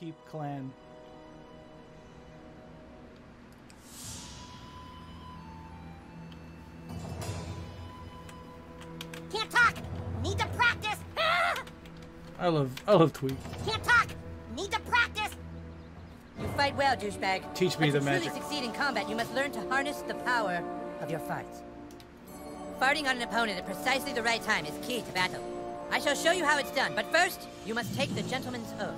Keep clan. Can't talk. Need to practice. I love Tweak. Can't talk. Need to practice. You fight well, douchebag. Teach me the magic. To truly succeed in combat, you must learn to harness the power of your farts. Farting on an opponent at precisely the right time is key to battle. I shall show you how it's done, but first, you must take the gentleman's oath.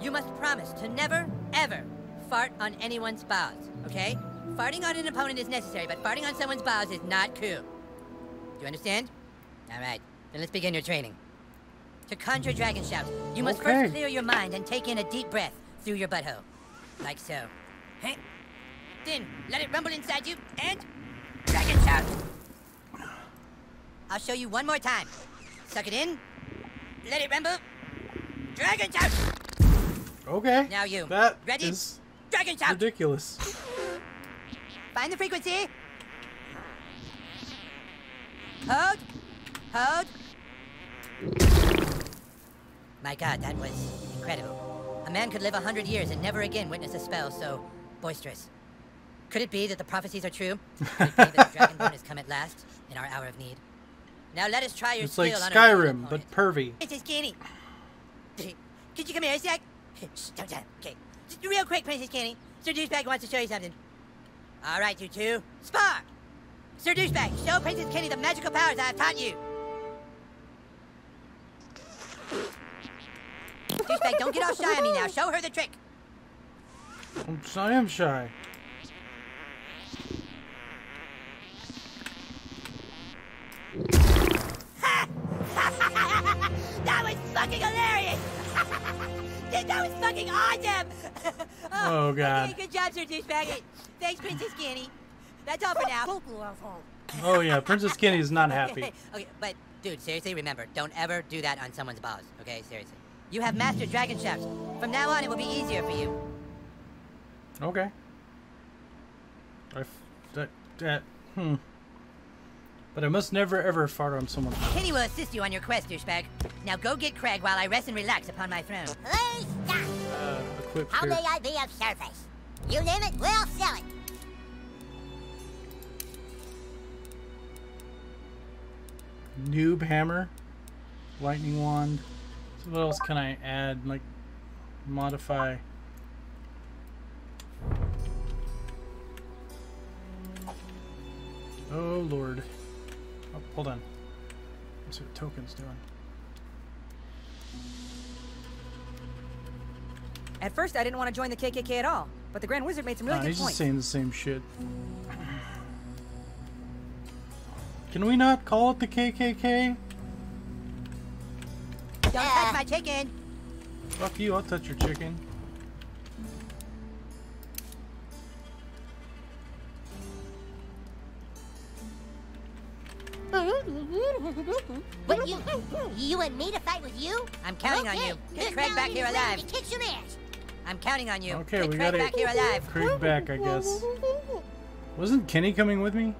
You must promise to never, ever fart on anyone's bows, okay? Farting on an opponent is necessary, but farting on someone's bows is not cool. Do you understand? All right, then let's begin your training. To conjure dragon shout, you must first clear your mind and take in a deep breath through your butthole. Like so. Hey. Then, let it rumble inside you, and... dragon shout! I'll show you one more time. Suck it in. Let it rumble. Dragon shout! Okay. Now you. That ready? Is dragon shout! Ridiculous. Find the frequency. Hold. Hold. My God, that was incredible. A man could live 100 years and never again witness a spell so boisterous. Could it be that the prophecies are true? Could it be that the Dragonborn has come at last in our hour of need? Now let us try your skill. It's like Skyrim, but pervy. This is Kenny. Could you come here a sec? Shh, don't tell him. Okay. Just real quick, Princess Kenny. Sir Douchebag wants to show you something. All right, you two. Spar! Sir Douchebag, show Princess Kenny the magical powers I have taught you. Douchebag, don't get all shy on me now. Show her the trick. I am shy. That was fucking hilarious! That was fucking awesome! Oh, God. Okay, good job, Sir Douchebag. Thanks, Princess Kenny. That's all for now. Oh, yeah, Princess Kenny is not happy. Okay, but, dude, seriously, remember, don't ever do that on someone's bows. Okay, seriously. You have mastered dragon shouts. From now on, it will be easier for you. Okay. But I must never ever fart on someone. Kenny will assist you on your quest, douchebag. Now go get Craig while I rest and relax upon my throne. Please stop. How may I be of service? You name it, we'll sell it. Noob hammer, lightning wand. So what else can I add? Like modify. Oh Lord. Oh, hold on. Let's see what Token's doing. At first, I didn't want to join the KKK at all, but the Grand Wizard made some really good points. He's just saying the same shit. Can we not call it the KKK? Don't touch my chicken! Fuck you, I'll touch your chicken. What, you want me to fight with you? I'm counting on you. Get Craig back here alive. He kicks your ass. I'm counting on you. Okay, we got Craig back here alive. Craig back, I guess. Wasn't Kenny coming with me?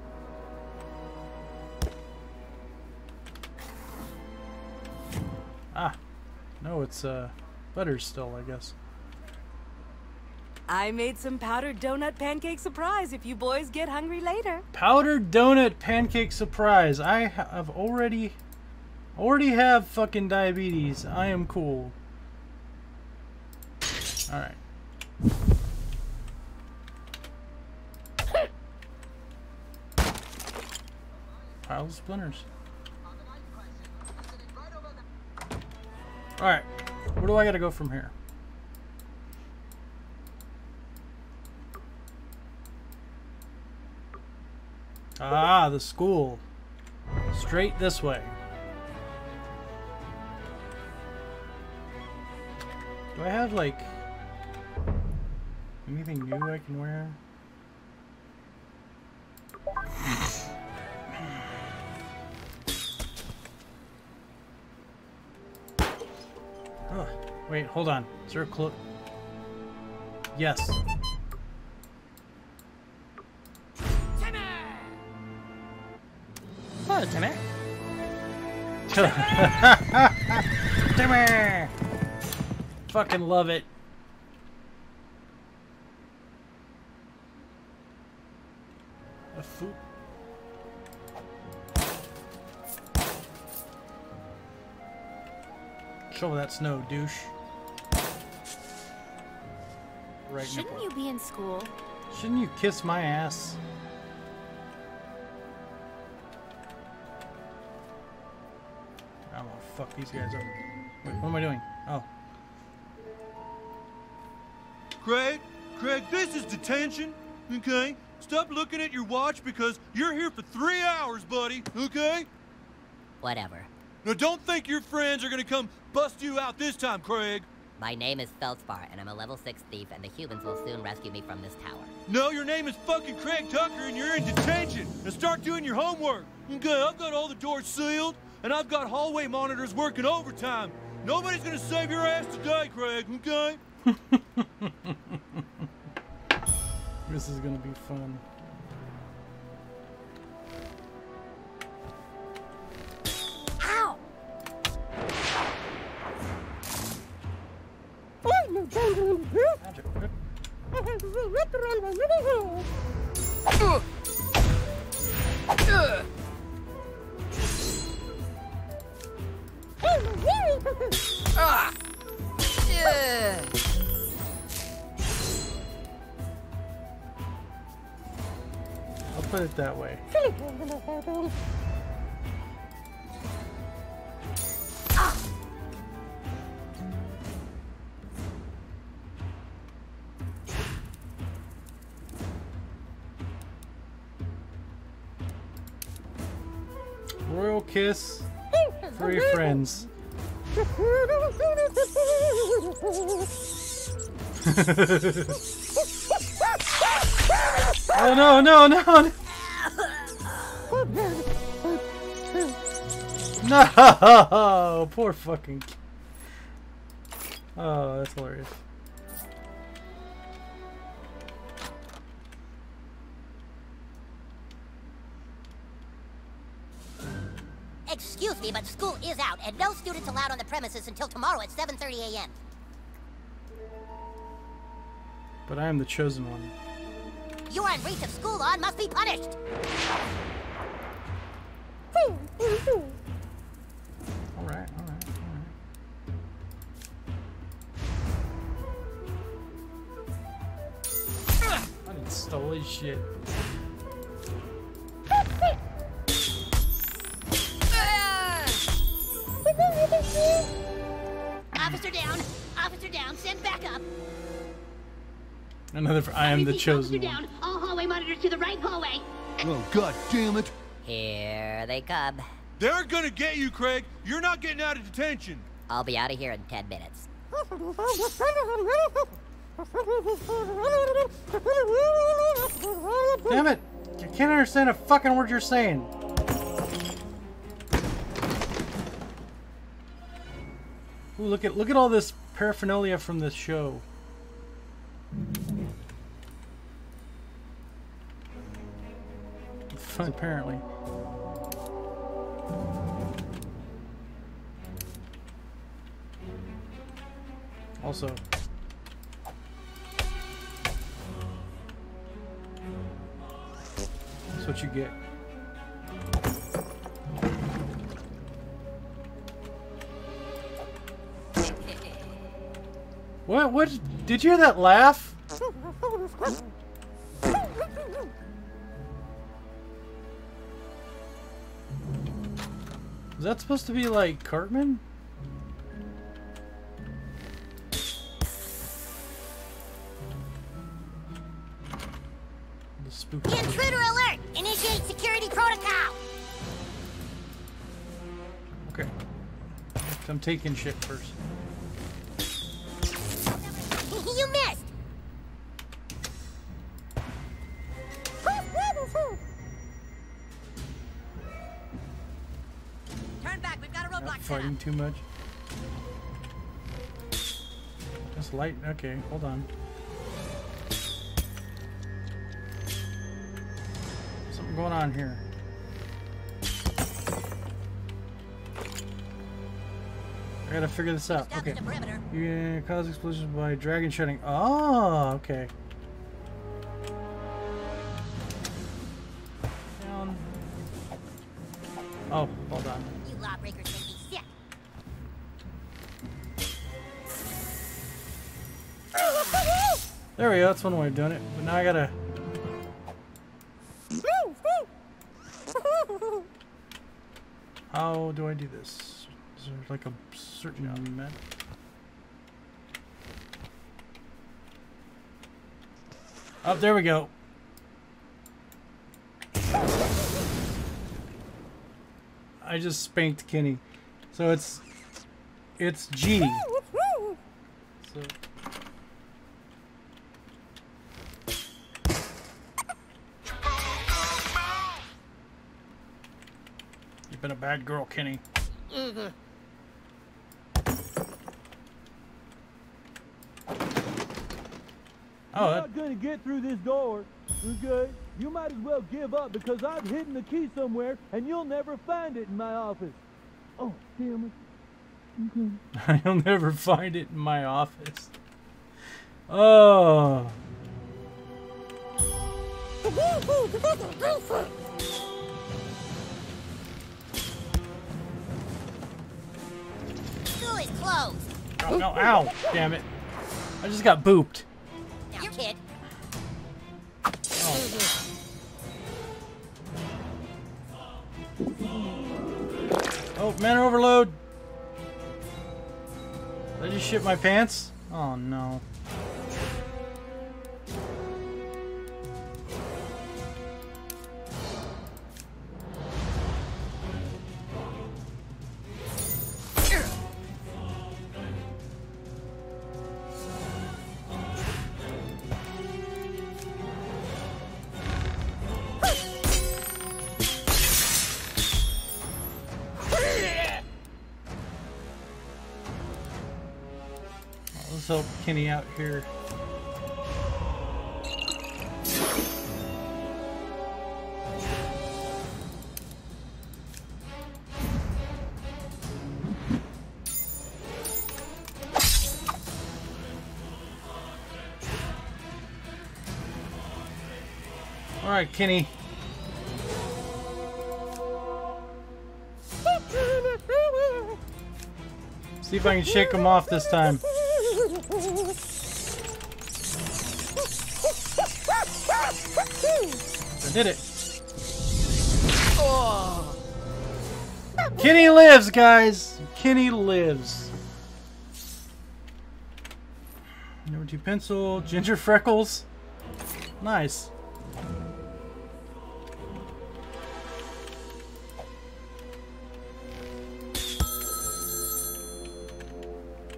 Ah, no, it's Butters still, I guess. I made some powdered donut pancake surprise if you boys get hungry later. Powdered donut pancake surprise. I have already have fucking diabetes. I am cool. All right. Pile of splinters. All right. Where do I gotta go from here? Ah, the school. Straight this way. Do I have, like, anything new I can wear? Oh, wait, hold on. Is there a cloak? Yes. Timmy. Timmy. Fucking love it. control of that snow, douche. Right. Shouldn't you be in school? Shouldn't you kiss my ass? I'm gonna fuck these guys up. Wait, what am I doing? Oh. Craig, this is detention, okay? Stop looking at your watch because you're here for 3 hours, buddy, okay? Whatever. Now don't think your friends are gonna come bust you out this time, Craig. My name is Feldspar, and I'm a level 6 thief, and the humans will soon rescue me from this tower. No, your name is fucking Craig Tucker, and you're in detention. Now start doing your homework. Okay, I've got all the doors sealed, and I've got hallway monitors working overtime. Nobody's gonna save your ass today, Craig, okay? This is gonna be fun. Ow! Ah! Yeah! I'll put it that way. Royal kiss, free friends. Oh no, no, no, no! No! Poor fucking kid. Oh, that's hilarious. Excuse me, but school is out, and no students allowed on the premises until tomorrow at 7:30 a.m. But I am the chosen one. You are in breach of school law and must be punished! Alright, alright, alright. I didn't stole his shit. Officer down, send backup. Another for I am the chosen one. All hallway monitors to the right hallway. Oh, god damn it. Here they come. They're gonna get you, Craig. You're not getting out of detention. I'll be out of here in 10 minutes. Damn it. I can't understand a fucking word you're saying. Ooh, look at all this paraphernalia from this show. Fun, apparently. Also, that's what you get. What? What? Did you hear that laugh? Is that supposed to be like Cartman? The spooky. Intruder alert! Initiate security protocol! Okay. I'm taking shit first. You missed! Fighting too much. Just light. Okay, hold on. Something going on here. I gotta figure this out. Okay. Yeah, cause explosions by dragon shutting. Oh, okay. Down. Oh, hold on. You lawbreakers. Yeah. There we go, that's one way of doing it. But now I gotta... How do I do this? Is there like a certain amount? Oh, there we go. I just spanked Kenny. So it's G. So. You've been a bad girl, Kenny. Oh, you're not gonna get through this door. We're good. You might as well give up because I've hidden the key somewhere and you'll never find it in my office. Oh, damn it. Okay. You'll never find it in my office. Oh. School is closed. Oh, no, ow, damn it. I just got booped. Now, kid. Oh. Oh, mana overload! Did I just shit my pants? Oh no. Let's help Kenny out here. All right, Kenny. See if I can shake him off this time. I did it. Oh. Kenny lives, guys. Kenny lives. Number 2 pencil, ginger freckles. Nice.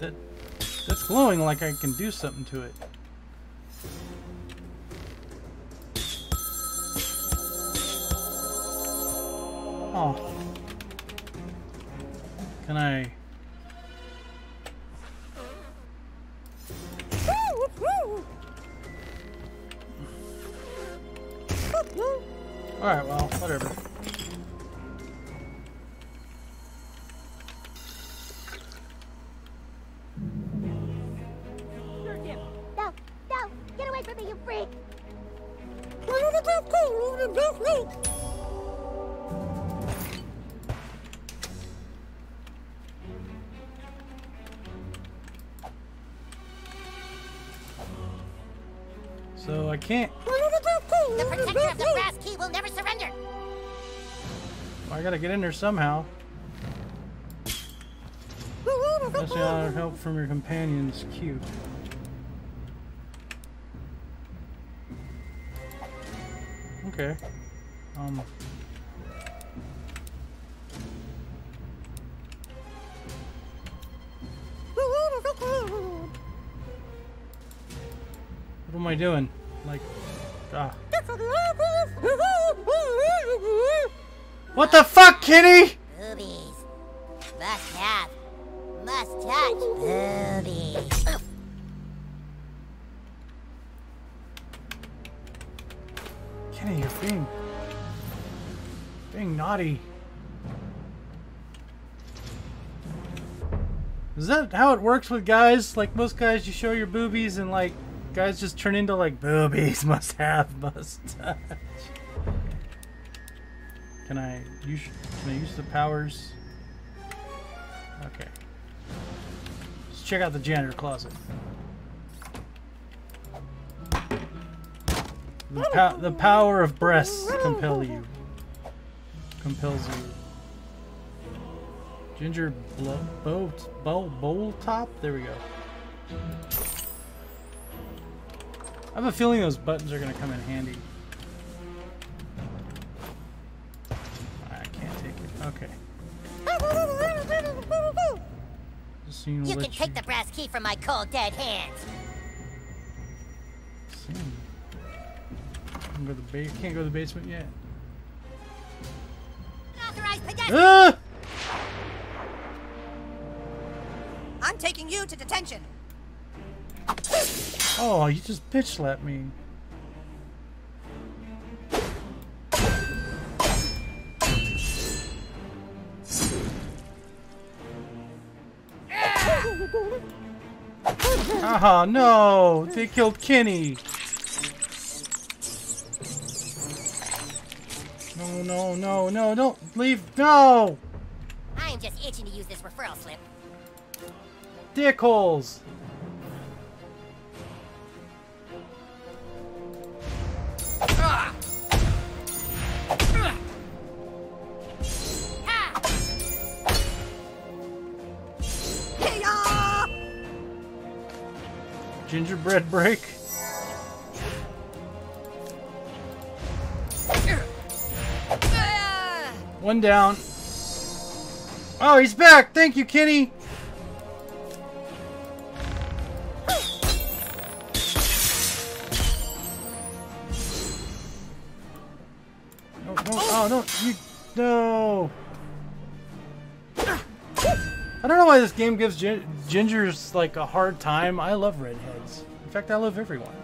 That's glowing like I can do something to it. Oh. Can I? Alright, well, whatever. So I can't. The protector of the brass key will never surrender. Well, I gotta get in there somehow. Especially without help from your companions. Cute. Okay. What am I doing? Like, What the fuck, Kitty? Boobies. Must have. Must touch. Boobies. Kitty, you're being naughty. Is that how it works with guys? Like most guys, you show your boobies and like. Guys just turn into like boobies, must have, must touch. Can I use the powers? Okay. Let's check out the janitor closet. The power of breasts compels you. Ginger bowl top. There we go. I have a feeling those buttons are gonna come in handy. I can't take it. Okay. You can take the brass key from my cold dead hands. Can't go to the basement yet. Ah! I'm taking you to detention. Oh, you just bitch slapped me. Aha, no! They killed Kenny! No, no, no, no, don't leave! No! I am just itching to use this referral slip. Dickholes! Ah! Gingerbread break. One down. Oh, he's back. Thank you, Kenny. No, no, oh no, you, no. I don't know why this game gives gingers like a hard time. I love redheads. In fact, I love everyone.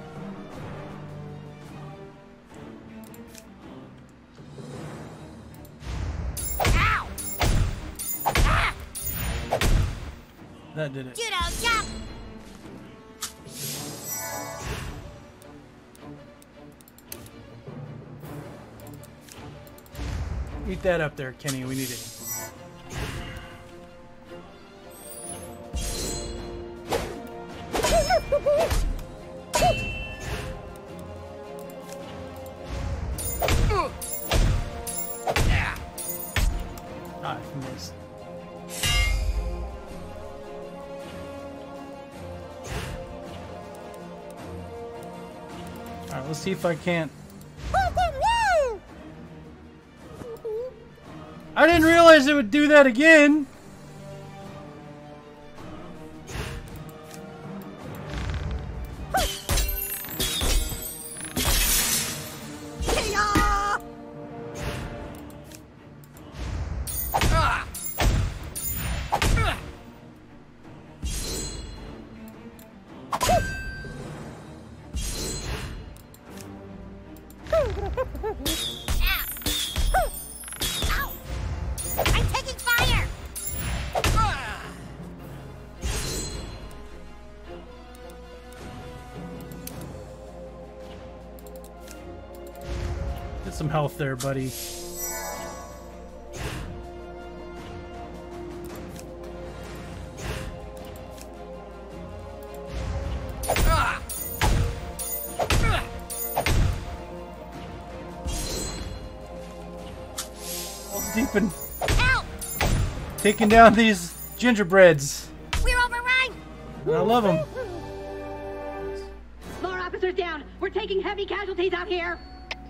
Ow. Ah. That did it. Judo jump. Eat that up there, Kenny. We need it. Alright, let's see if I can't. I didn't realize it would do that again. Some health there, buddy. Deep in taking down these gingerbreads. We're overrun. And I love them. More officers down. We're taking heavy casualties out here.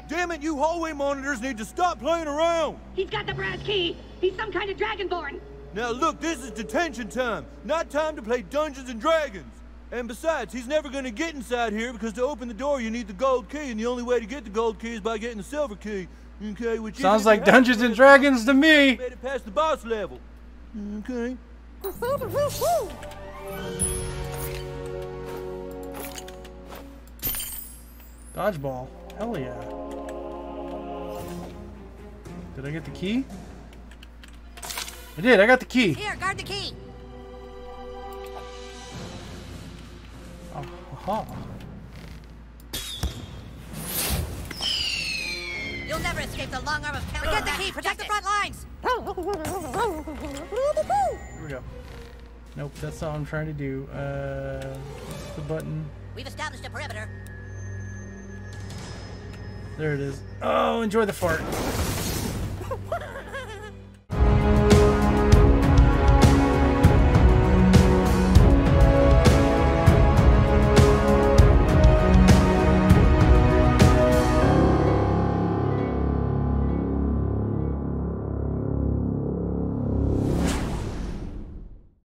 Damn it, you hallway monitors need to stop playing around! He's got the brass key! He's some kind of dragonborn! Now look, this is detention time, not time to play Dungeons and Dragons! And besides, he's never gonna get inside here because to open the door you need the gold key, and the only way to get the gold key is by getting the silver key. Okay, which sounds like Dungeons and Dragons to me! Made it past the boss level. Okay. Dodgeball. Hell yeah. Did I get the key? I did, I got the key. Here, guard the key. Oh, aha. You'll never escape the long arm of Kelly. Get the key, protect the front lines. Here we go. Nope, that's all I'm trying to do. What's the button? We've established a perimeter. There it is. Oh, enjoy the fart.